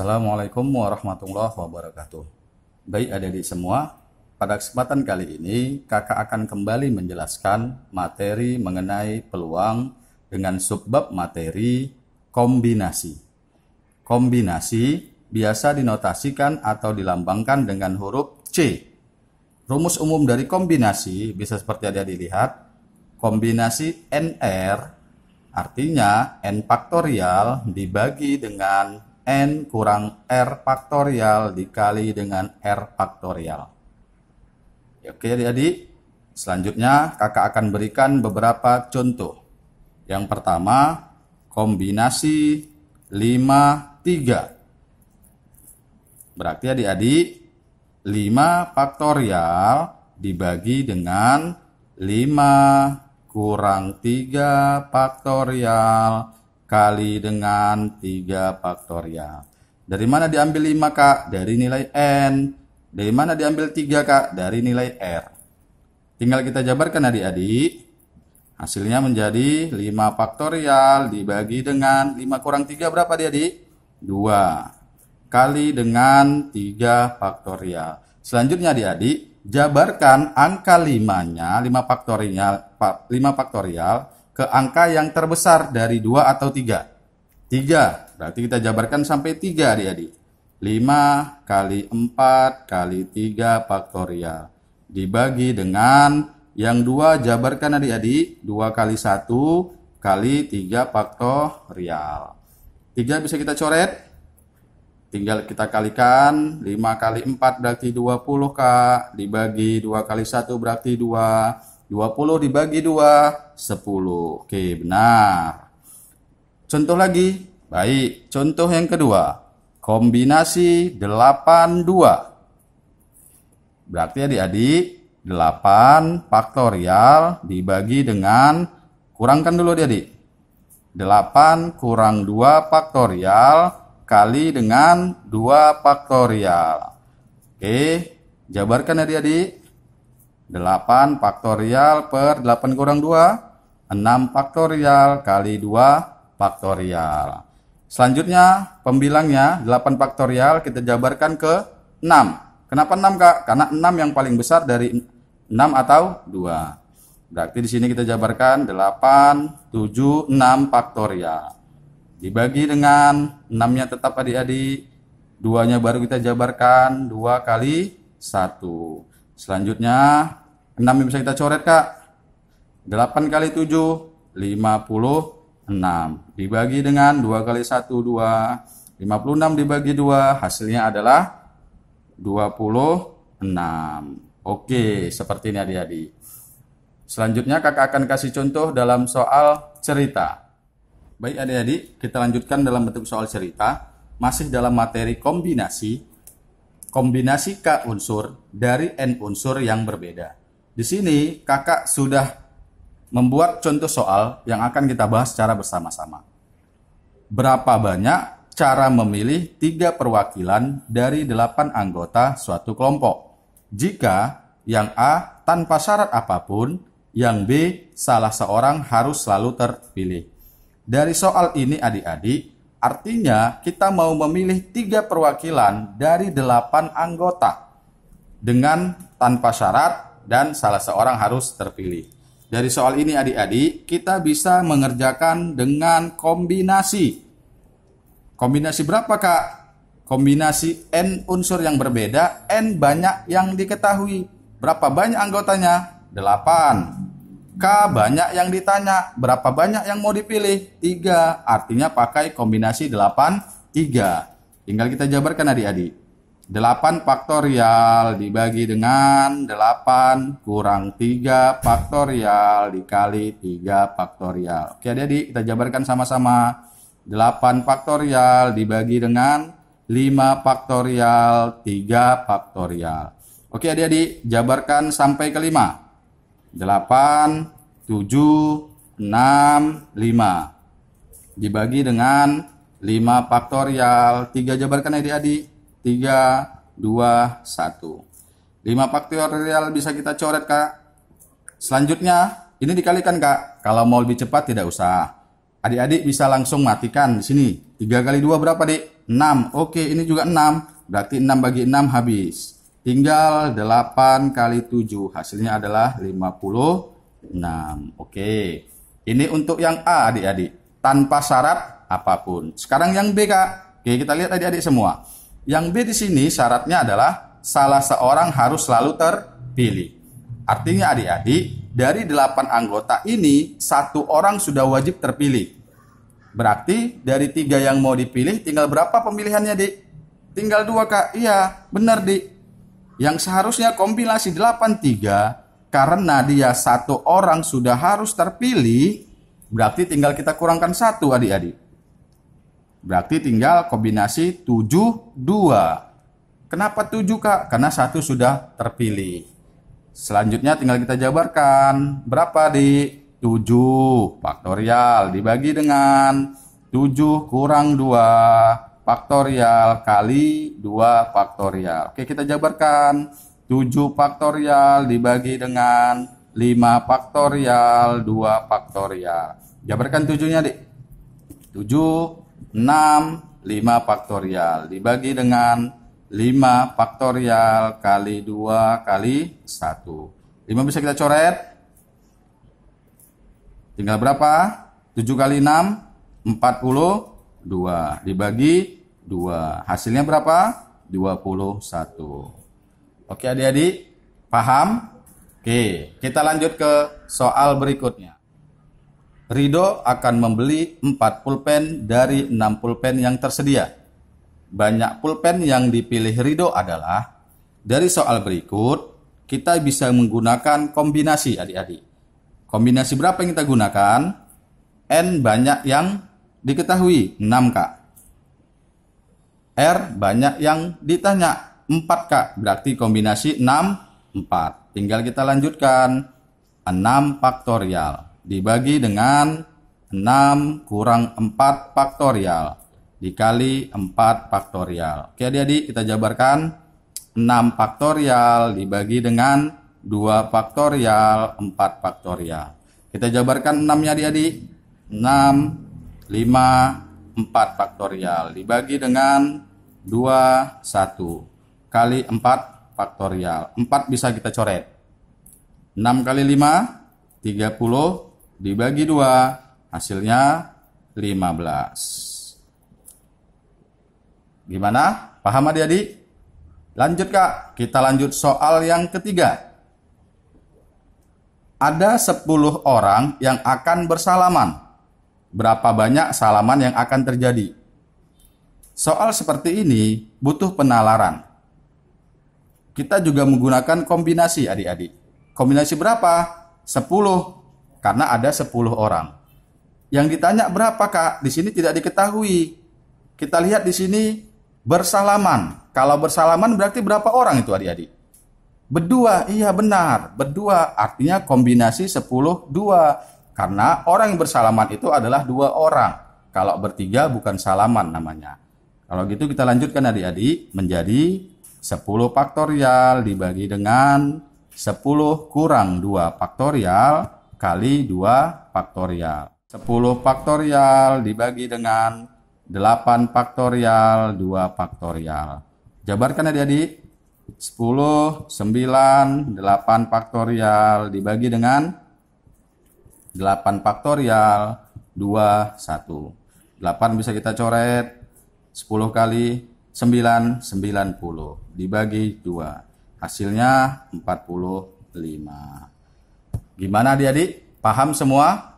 Assalamualaikum warahmatullahi wabarakatuh. Baik adik-adik semua, pada kesempatan kali ini kakak akan kembali menjelaskan materi mengenai peluang dengan subbab materi kombinasi. Kombinasi biasa dinotasikan atau dilambangkan dengan huruf C. Rumus umum dari kombinasi bisa seperti adik-adik lihat. Kombinasi NR artinya N faktorial dibagi dengan N kurang R faktorial dikali dengan R faktorial. Oke adik-adik, selanjutnya kakak akan berikan beberapa contoh. Yang pertama, kombinasi 5, 3. Berarti adik-adik 5 faktorial dibagi dengan 5 kurang 3 faktorial kali dengan 3 faktorial. Dari mana diambil 5 kak? Dari nilai N. Dari mana diambil 3 kak? Dari nilai R. Tinggal kita jabarkan adik-adik. Hasilnya menjadi 5 faktorial dibagi dengan 5 kurang 3 berapa adik-adik? 2 kali dengan 3 faktorial. Selanjutnya adik-adik jabarkan angka 5-nya, 5 faktorial ke angka yang terbesar dari 2 atau 3. 3, berarti kita jabarkan sampai 3 adik-adik. 5 kali 4 kali 3 faktorial. Dibagi dengan yang 2 jabarkan adik-adik. 2 kali 1 kali 3 faktorial. 3 bisa kita coret. Tinggal kita kalikan. 5 kali 4 berarti 20 kak. Dibagi 2 kali 1 berarti 2. 20 dibagi 2, 10. Oke, benar. Contoh lagi. Baik, contoh yang kedua. Kombinasi 8, 2. Berarti adik-adik, 8 faktorial dibagi dengan, kurangkan dulu adik-adik. 8 kurang 2 faktorial kali dengan 2 faktorial. Oke, jabarkan adik-adik. 8 faktorial per 8 kurang 2, 6 faktorial kali 2 faktorial. Selanjutnya pembilangnya 8 faktorial kita jabarkan ke 6. Kenapa 6 kak? Karena 6 yang paling besar dari 6 atau 2. Berarti di sini kita jabarkan 8, 7, 6 faktorial. Dibagi dengan 6-nya tetap adik-adik. 2-nya baru kita jabarkan 2 kali 1. Selanjutnya 6 yang bisa kita coret kak. 8 kali 7 56 dibagi dengan 2 kali 1 2 56 dibagi 2 hasilnya adalah 26. Oke, seperti ini adik-adik. Selanjutnya kakak akan kasih contoh dalam soal cerita. Baik adik-adik, kita lanjutkan dalam bentuk soal cerita. Masih dalam materi kombinasi. Kombinasi K unsur dari N unsur yang berbeda. Di sini kakak sudah membuat contoh soal yang akan kita bahas secara bersama-sama. Berapa banyak cara memilih 3 perwakilan dari 8 anggota suatu kelompok? Jika yang A tanpa syarat apapun, yang B salah seorang harus selalu terpilih. Dari soal ini adik-adik, artinya kita mau memilih 3 perwakilan dari 8 anggota dengan tanpa syarat dan salah seorang harus terpilih. Dari soal ini adik-adik kita bisa mengerjakan dengan kombinasi. Kombinasi berapa kak? Kombinasi N unsur yang berbeda, N banyak yang diketahui. Berapa banyak anggotanya? 8. K banyak yang ditanya, berapa banyak yang mau dipilih? 3, artinya pakai kombinasi 8, 3. Tinggal kita jabarkan adik-adik. 8 faktorial dibagi dengan 8 kurang 3 faktorial dikali 3 faktorial. Oke adik-adik, kita jabarkan sama-sama. 8 faktorial dibagi dengan 5 faktorial 3 faktorial. Oke adik-adik, jabarkan sampai ke 5. 8, 7, 6, 5 dibagi dengan 5 faktorial. 3 jabarkan adik-adik. 3, 2, 1. 5 faktorial bisa kita coret kak. Selanjutnya ini dikalikan kak. Kalau mau lebih cepat tidak usah, adik-adik bisa langsung matikan di sini. 3 kali 2 berapa dik? 6. 6. Oke, ini juga 6. Berarti 6 bagi 6 habis. Tinggal 8 kali 7. Hasilnya adalah 56. Oke. Ini untuk yang A, adik-adik. Tanpa syarat apapun. Sekarang yang B, Kak. Oke, kita lihat adik-adik semua. Yang B di sini syaratnya adalah salah seorang harus selalu terpilih. Artinya adik-adik, dari 8 anggota ini, satu orang sudah wajib terpilih. Berarti dari 3 yang mau dipilih tinggal berapa pemilihannya, Dik? Tinggal 2, Kak. Iya, benar, Dik. Yang seharusnya kombinasi 8-3, karena dia satu orang sudah harus terpilih, berarti tinggal kita kurangkan 1, adik-adik. Berarti tinggal kombinasi 7-2. Kenapa 7, Kak? Karena 1 sudah terpilih. Selanjutnya tinggal kita jabarkan. Berapa, Dik? 7 faktorial dibagi dengan 7 kurang 2 faktorial kali 2 faktorial. Oke, kita jabarkan. 7 faktorial dibagi dengan 5 faktorial 2 faktorial. Jabarkan 7-nya, Dik. 7, 6, 5 faktorial dibagi dengan 5 faktorial kali 2 kali 1. 5 bisa kita coret. Tinggal berapa? 7 kali 6, 42. Dibagi 2. Hasilnya berapa? 21. Oke adik-adik, paham? Oke, kita lanjut ke soal berikutnya. Rido akan membeli 4 pulpen dari 6 pulpen yang tersedia. Banyak pulpen yang dipilih Rido adalah. Dari soal berikut, kita bisa menggunakan kombinasi adik-adik. Kombinasi berapa yang kita gunakan? N banyak yang diketahui, 6 Kak. R banyak yang ditanya, 4 Kak. Berarti kombinasi 6, 4. Tinggal kita lanjutkan. 6 faktorial dibagi dengan 6 kurang 4 faktorial dikali 4 faktorial. Oke adik-adik, kita jabarkan. 6 faktorial dibagi dengan 2 faktorial, 4 faktorial. Kita jabarkan 6-nya adik-adik. 6, 5, 4 faktorial. Dibagi dengan 2, 1. Kali 4 faktorial. 4 bisa kita coret. 6 kali 5, 30. Dibagi 2, hasilnya 15. Gimana? Paham adik-adik? Lanjut Kak, kita lanjut soal yang ketiga. Ada 10 orang yang akan bersalaman. Berapa banyak salaman yang akan terjadi? Soal seperti ini butuh penalaran. Kita juga menggunakan kombinasi adik-adik. Kombinasi berapa? 10. Karena ada 10 orang. Yang ditanya berapa Kak? Di sini tidak diketahui. Kita lihat di sini bersalaman. Kalau bersalaman berarti berapa orang itu adik-adik? Berdua, iya benar, berdua artinya kombinasi 10-2. Karena orang yang bersalaman itu adalah 2 orang. Kalau bertiga bukan salaman namanya. Kalau gitu kita lanjutkan adik-adik menjadi 10 faktorial dibagi dengan 10 kurang 2 faktorial kali 2 faktorial. 10 faktorial dibagi dengan 8 faktorial 2 faktorial. Jabarkan adik-adik. 10, 9, 8 faktorial dibagi dengan 8 faktorial 2, 1. 8 bisa kita coret. 10 kali 9, 90 dibagi 2. Hasilnya 45. Gimana adik-adik? Paham semua?